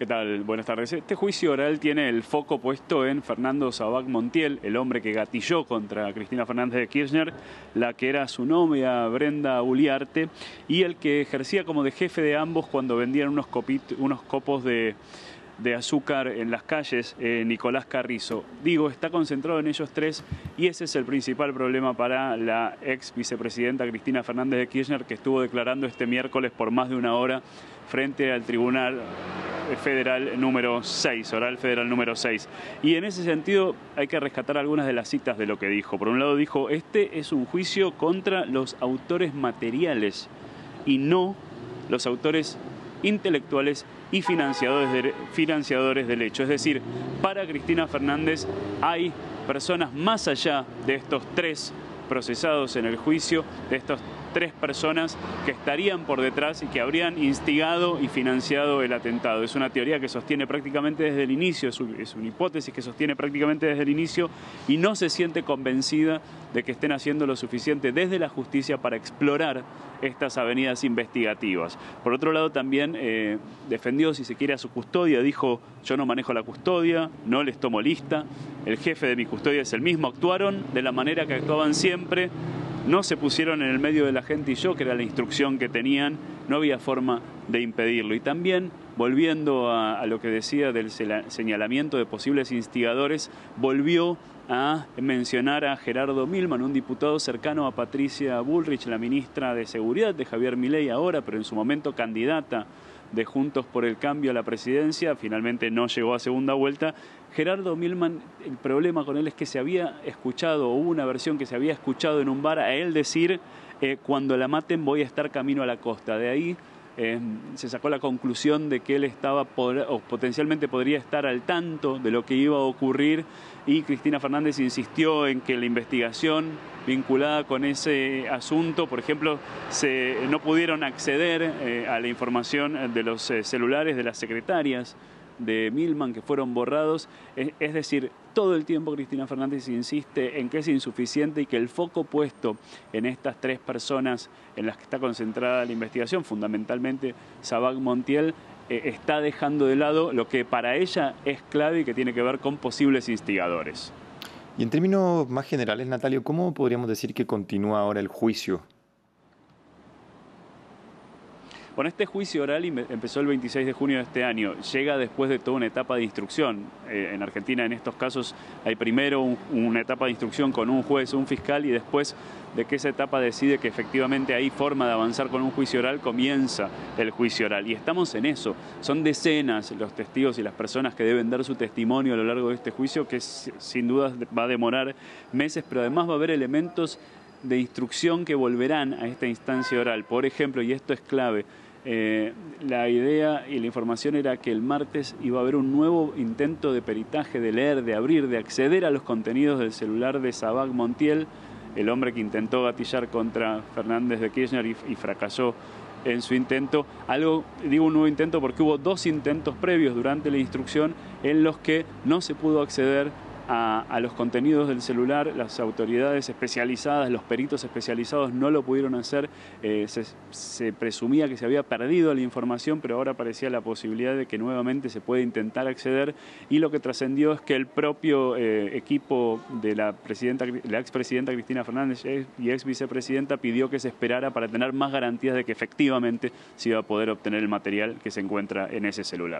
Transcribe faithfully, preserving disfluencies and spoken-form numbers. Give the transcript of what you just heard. ¿Qué tal? Buenas tardes. Este juicio oral tiene el foco puesto en Fernando Sabag Montiel, el hombre que gatilló contra Cristina Fernández de Kirchner, la que era su novia Brenda Uliarte, y el que ejercía como de jefe de ambos cuando vendían unos, copit, unos copos de, de azúcar en las calles, eh, Nicolás Carrizo. Digo, está concentrado en ellos tres y ese es el principal problema para la ex vicepresidenta Cristina Fernández de Kirchner, que estuvo declarando este miércoles por más de una hora frente al Tribunal Federal número seis, oral federal número seis. Y en ese sentido hay que rescatar algunas de las citas de lo que dijo. Por un lado dijo, este es un juicio contra los autores materiales y no los autores intelectuales y financiadores, de, financiadores del hecho. Es decir, para Cristina Fernández hay personas más allá de estos tres procesados en el juicio, de estos tres personas que estarían por detrás y que habrían instigado y financiado el atentado. Es una teoría que sostiene prácticamente desde el inicio, es una hipótesis que sostiene prácticamente desde el inicio y no se siente convencida de que estén haciendo lo suficiente desde la justicia para explorar estas avenidas investigativas. Por otro lado también eh, defendió, si se quiere, a su custodia, dijo yo no manejo la custodia, no les tomo lista, el jefe de mi custodia es el mismo, actuaron de la manera que actuaban siempre, no se pusieron en el medio de la gente y yo, que era la instrucción que tenían, no había forma de impedirlo. Y también, volviendo a, a lo que decía del señalamiento de posibles instigadores, volvió a mencionar a Gerardo Milman, un diputado cercano a Patricia Bullrich, la ministra de Seguridad de Javier Milei ahora, pero en su momento candidata de Juntos por el Cambio a la presidencia, finalmente no llegó a segunda vuelta. Gerardo Milman, el problema con él es que se había escuchado, o hubo una versión que se había escuchado en un bar a él decir, eh, cuando la maten voy a estar camino a la costa. De ahí eh, se sacó la conclusión de que él estaba, o potencialmente podría estar al tanto de lo que iba a ocurrir, y Cristina Fernández insistió en que la investigación vinculada con ese asunto, por ejemplo, se, no pudieron acceder eh, a la información de los eh, celulares de las secretarias de Milman que fueron borrados. Es, es decir, todo el tiempo Cristina Fernández insiste en que es insuficiente y que el foco puesto en estas tres personas en las que está concentrada la investigación, fundamentalmente Sabag Montiel, eh, está dejando de lado lo que para ella es clave y que tiene que ver con posibles instigadores. Y en términos más generales, Natalio, ¿cómo podríamos decir que continúa ahora el juicio? Bueno, este juicio oral empezó el veintiséis de junio de este año. Llega después de toda una etapa de instrucción. Eh, en Argentina, en estos casos, hay primero un, una etapa de instrucción con un juez, un fiscal, y después de que esa etapa decide que efectivamente hay forma de avanzar con un juicio oral, comienza el juicio oral. Y estamos en eso. Son decenas los testigos y las personas que deben dar su testimonio a lo largo de este juicio, que sin duda va a demorar meses, pero además va a haber elementos de instrucción que volverán a esta instancia oral. Por ejemplo, y esto es clave, eh, la idea y la información era que el martes iba a haber un nuevo intento de peritaje, de leer, de abrir, de acceder a los contenidos del celular de Sabag Montiel, el hombre que intentó gatillar contra Fernández de Kirchner y, y fracasó en su intento. Algo, digo un nuevo intento porque hubo dos intentos previos durante la instrucción en los que no se pudo acceder A, a los contenidos del celular. Las autoridades especializadas, los peritos especializados no lo pudieron hacer, eh, se, se presumía que se había perdido la información, pero ahora parecía la posibilidad de que nuevamente se puede intentar acceder, y lo que trascendió es que el propio eh, equipo de la, presidenta, la expresidenta Cristina Fernández y ex vicepresidenta pidió que se esperara para tener más garantías de que efectivamente se iba a poder obtener el material que se encuentra en ese celular.